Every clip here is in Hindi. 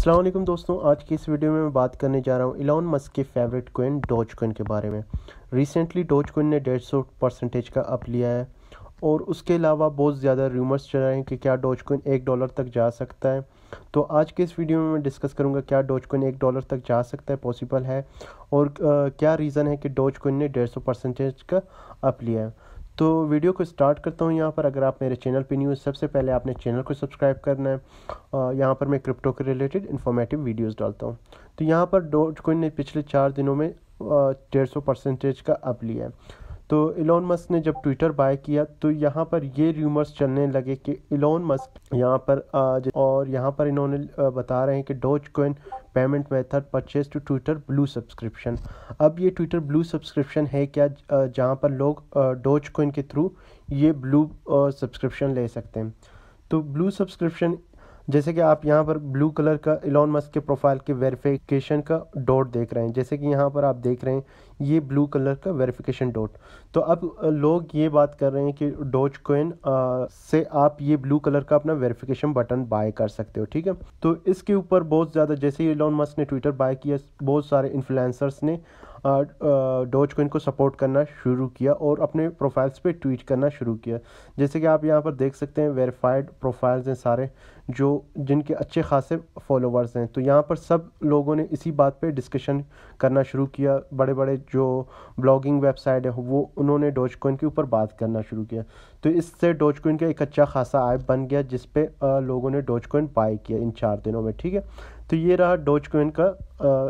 अस्सलाम वालेकुम दोस्तों, आज की इस वीडियो में मैं बात करने जा रहा हूँ एलन मस्क के फेवरेट कोइन डॉजकॉइन के बारे में। रिसेंटली डॉजकॉइन ने 150% का अप लिया है और उसके अलावा बहुत ज़्यादा रूमर्स चल रहे हैं कि क्या डॉजकॉइन $1 तक जा सकता है। तो आज के इस वीडियो में मैं डिस्कस करूँगा क्या डॉजकॉइन $1 तक जा सकता है, पॉसिबल है, और क्या रीज़न है कि डॉजकॉइन ने 150% का अप लिया है। तो वीडियो को स्टार्ट करता हूँ। यहाँ पर अगर आप मेरे चैनल पे न्यूज़, सबसे पहले आपने चैनल को सब्सक्राइब करना है। यहाँ पर मैं क्रिप्टो के रिलेटेड इन्फॉर्मेटिव वीडियोस डालता हूँ। तो यहाँ पर डॉजकॉइन ने पिछले 4 दिनों में 150% का अप लिया है। तो एलन मस्क ने जब ट्विटर बाय किया तो यहाँ पर ये रूमर्स चलने लगे कि एलन मस्क यहाँ पर इन्होंने बता रहे हैं कि Dogecoin payment method purchase to Twitter blue subscription. अब ये ट्विटर ब्लू सब्सक्रिप्शन है क्या, जहाँ पर लोग डॉजकॉइन के थ्रू ये ब्लू सब्सक्रिप्शन ले सकते हैं। तो ब्लू सब्सक्रिप्शन, जैसे कि आप यहाँ पर ब्लू कलर का एलन मस्क के प्रोफाइल के वेरिफिकेशन का डॉट देख रहे हैं, जैसे कि यहाँ पर आप देख रहे हैं ये ब्लू कलर का वेरिफिकेशन डॉट। तो अब लोग ये बात कर रहे हैं कि डॉजकॉइन से आप ये ब्लू कलर का अपना वेरिफिकेशन बटन बाय कर सकते हो, ठीक है। तो इसके ऊपर बहुत ज़्यादा, जैसे ही एलन मस्क ने ट्विटर बाय किया, बहुत सारे इन्फ्लुएंसर्स ने डॉजकॉइन को सपोर्ट करना शुरू किया और अपने प्रोफाइल्स पे ट्वीट करना शुरू किया। जैसे कि आप यहाँ पर देख सकते हैं वेरीफाइड प्रोफाइल्स हैं सारे, जो जिनके अच्छे खासे फॉलोवर्स हैं। तो यहाँ पर सब लोगों ने इसी बात पे डिस्कशन करना शुरू किया। बड़े बड़े जो ब्लॉगिंग वेबसाइट है वो उन्होंने डॉजकॉइन के ऊपर बात करना शुरू किया। तो इससे डॉजकॉइन का एक अच्छा खासा ऐप बन गया जिस पे लोगों ने डॉजकॉइन बाय किया इन 4 दिनों में, ठीक है। तो ये रहा डॉजकॉइन का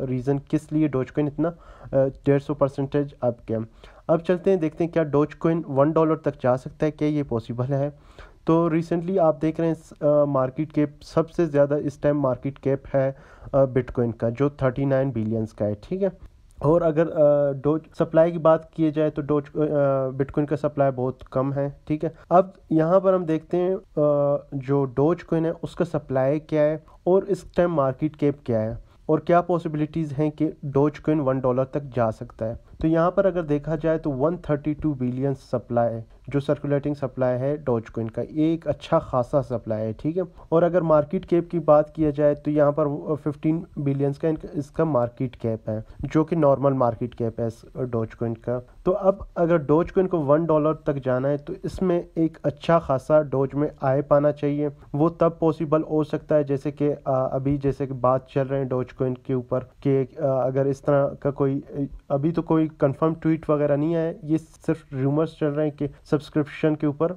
रीज़न किस लिए डॉजकॉइन इतना 150% अप गया। अब चलते हैं, देखते हैं क्या डॉजकॉइन $1 तक जा सकता है, क्या ये पॉसिबल है। तो रिसेंटली आप देख रहे हैं मार्केट कैप, सबसे ज़्यादा इस टाइम मार्केट कैप है बिटकॉइन का, जो 39 बिलियंस का है, ठीक है। और अगर डॉज सप्लाई की बात की जाए तो डॉज बिटकॉइन का सप्लाई बहुत कम है, ठीक है। अब यहाँ पर हम देखते हैं जो डॉजकॉइन है उसका सप्लाई क्या है और इस टाइम मार्केट कैप क्या है और क्या पॉसिबिलिटीज़ हैं कि डॉजकॉइन $1 तक जा सकता है। तो यहाँ पर अगर देखा जाए तो 132 बिलियन सप्लाई है, जो सर्कुलेटिंग सप्लाई है डॉजकॉइन का, एक अच्छा खासा सप्लाई है, ठीक है। और अगर मार्केट कैप की बात किया जाए तो यहाँ पर 15 बिलियंस का इसका मार्केट कैप है, जो कि नॉर्मल मार्केट कैप है डॉजकॉइन का। तो अब अगर डॉजकॉइन को $1 तक जाना है तो इसमें एक अच्छा खासा डॉज में आय पाना चाहिए। वो तब पॉसिबल हो सकता है, जैसे कि अभी जैसे कि बात चल रहे हैं डॉजकॉइन के ऊपर कि अगर इस तरह का कोई, अभी तो कोई कंफर्म ट्वीट वगैरह नहीं आया, ये सिर्फ रूमर्स चल रहे हैं कि सब्सक्रिप्शन के ऊपर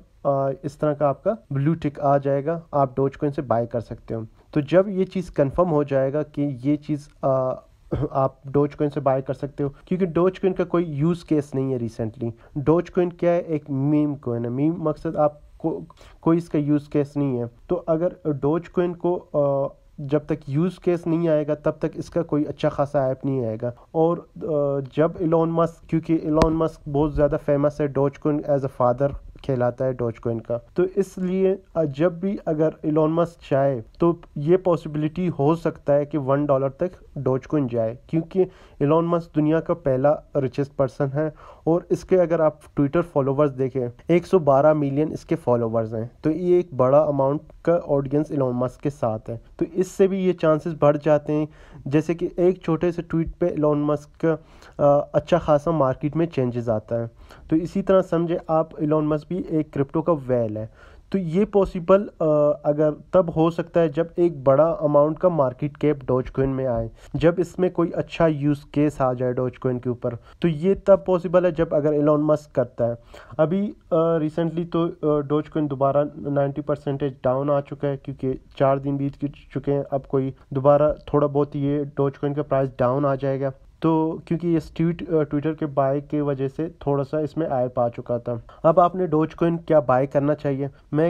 इस तरह का आपका ब्लू टिक आ जाएगा, आप डॉजकॉइन से बाय कर सकते हो। तो जब ये चीज़ कंफर्म हो जाएगा कि ये चीज़ आप डॉजकॉइन से बाय कर सकते हो, क्योंकि डॉजकॉइन का कोई यूज़ केस नहीं है। रिसेंटली डॉजकॉइन क्या है, एक मीम कॉइन है। मीम मकसद आपको कोई इसका यूज़ केस नहीं है। तो अगर डॉजकॉइन को जब तक यूज़ केस नहीं आएगा तब तक इसका कोई अच्छा खासा ऐप नहीं आएगा। और जब एलन मस्क, क्योंकि एलन मस्क बहुत ज़्यादा फेमस है, डॉजकॉइन एज अ फादर कहलाता है डॉजकॉइन का, तो इसलिए जब भी अगर एलन मस्क चाहे तो ये पॉसिबिलिटी हो सकता है कि $1 तक डॉजकॉइन जाए, क्योंकि एलन मस्क दुनिया का पहला रिचेस्ट पर्सन है और इसके अगर आप ट्विटर फॉलोवर्स देखें 112 मिलियन इसके फॉलोवर्स हैं। तो ये एक बड़ा अमाउंट का ऑडियंस एलन मस्क के साथ है, तो इससे भी ये चांसेस बढ़ जाते हैं। जैसे कि एक छोटे से ट्वीट पे एलन मस्क का अच्छा खासा मार्केट में चेंजेस आता है। तो इसी तरह समझे आप एलन मस्क भी एक क्रिप्टो का वेल है। तो ये पॉसिबल अगर तब हो सकता है जब एक बड़ा अमाउंट का मार्केट कैप डॉजकॉइन में आए, जब इसमें कोई अच्छा यूज़ केस आ जाए डॉजकॉइन के ऊपर। तो ये तब पॉसिबल है जब अगर एलन मस्क करता है। अभी रिसेंटली तो डॉजकॉइन दोबारा 90% डाउन आ चुका है, क्योंकि 4 दिन बीत चुके हैं। अब कोई दोबारा थोड़ा बहुत ये डॉजकॉइन का प्राइस डाउन आ जाएगा, तो क्योंकि ये ट्विटर के बाय के वजह से थोड़ा सा इसमें आय पा चुका था। अब आपने डॉजकॉइन क्या बाय करना चाहिए, मैं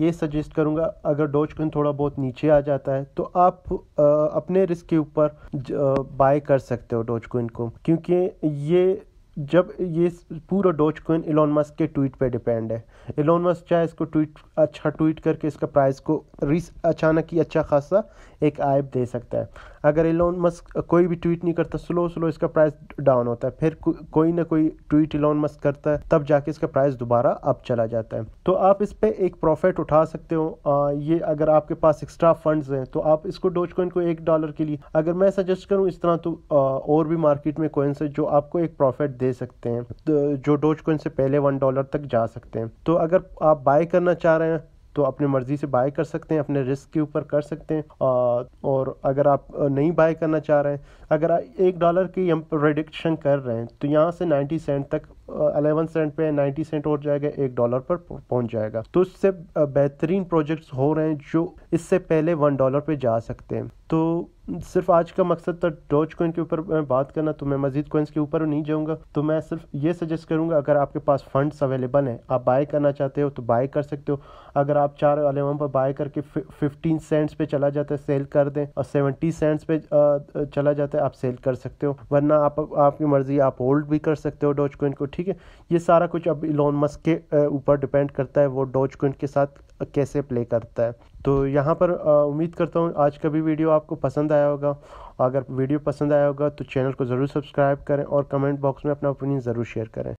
ये सजेस्ट करूँगा अगर डॉजकॉइन थोड़ा बहुत नीचे आ जाता है तो आप अपने रिस्क के ऊपर बाय कर सकते हो डॉजकॉइन को, क्योंकि ये जब ये पूरा डॉजकॉइन एलन मस्क के ट्वीट पे डिपेंड है। एलन मस्क चाहे इसको ट्वीट करके इसका प्राइस को अचानक ही अच्छा खासा एक आय दे सकता है। अगर एलोन मस्क कोई भी ट्वीट नहीं करता, स्लो स्लो इसका प्राइस डाउन होता है, फिर कोई ना कोई ट्वीट एलोन मस्क करता है, तब जाके इसका प्राइस दोबारा अप चला जाता है। तो आप इस पर एक प्रॉफिट उठा सकते हो। ये अगर आपके पास एक्स्ट्रा फंड्स हैं तो आप इसको डोजकॉइन को $1 के लिए अगर मैं सजेस्ट करूं इस तरह, तो और भी मार्केट में कॉइन्स है जो आपको एक प्रॉफिट दे सकते हैं, तो जो डोजकॉइन से पहले $1 तक जा सकते हैं। तो अगर आप बाय करना चाह रहे हैं तो अपनी मर्जी से बाय कर सकते हैं, अपने रिस्क के ऊपर कर सकते हैं। और अगर आप नहीं बाय करना चाह रहे हैं, अगर $1 की हम प्रेडिक्शन कर रहे हैं तो यहाँ से 90 सेंट तक 11 सेंट पे 90 सेंट और जाएगा, $1 पर पहुंच जाएगा। तो इससे बेहतरीन प्रोजेक्ट्स हो रहे हैं जो इससे पहले $1 पे जा सकते हैं। तो सिर्फ आज का मकसद था डोज कॉइन के ऊपर मैं बात करना, तो मैं मजीद कॉइन्स के ऊपर नहीं जाऊंगा। तो मैं सिर्फ ये सजेस्ट करूंगा, अगर आपके पास फंड्स अवेलेबल हैं, आप बाय करना चाहते हो तो बाय कर सकते हो। अगर आप 411 पर बाय करके 15 सेंट्स पे चला जाता है सेल कर दें, और 70 सेंट्स पे चला जाता है आप सेल कर सकते हो, वरना आपकी मर्जी, आप होल्ड भी कर सकते हो डोज कॉइन को। ठीक है, ये सारा कुछ अब एलोन मस्क के ऊपर डिपेंड करता है, वो डोज कॉइन के साथ कैसे प्ले करता है। तो यहाँ पर उम्मीद करता हूँ आज का भी वीडियो आपको पसंद आया होगा। अगर वीडियो पसंद आया होगा तो चैनल को ज़रूर सब्सक्राइब करें और कमेंट बॉक्स में अपना ओपिनियन ज़रूर शेयर करें।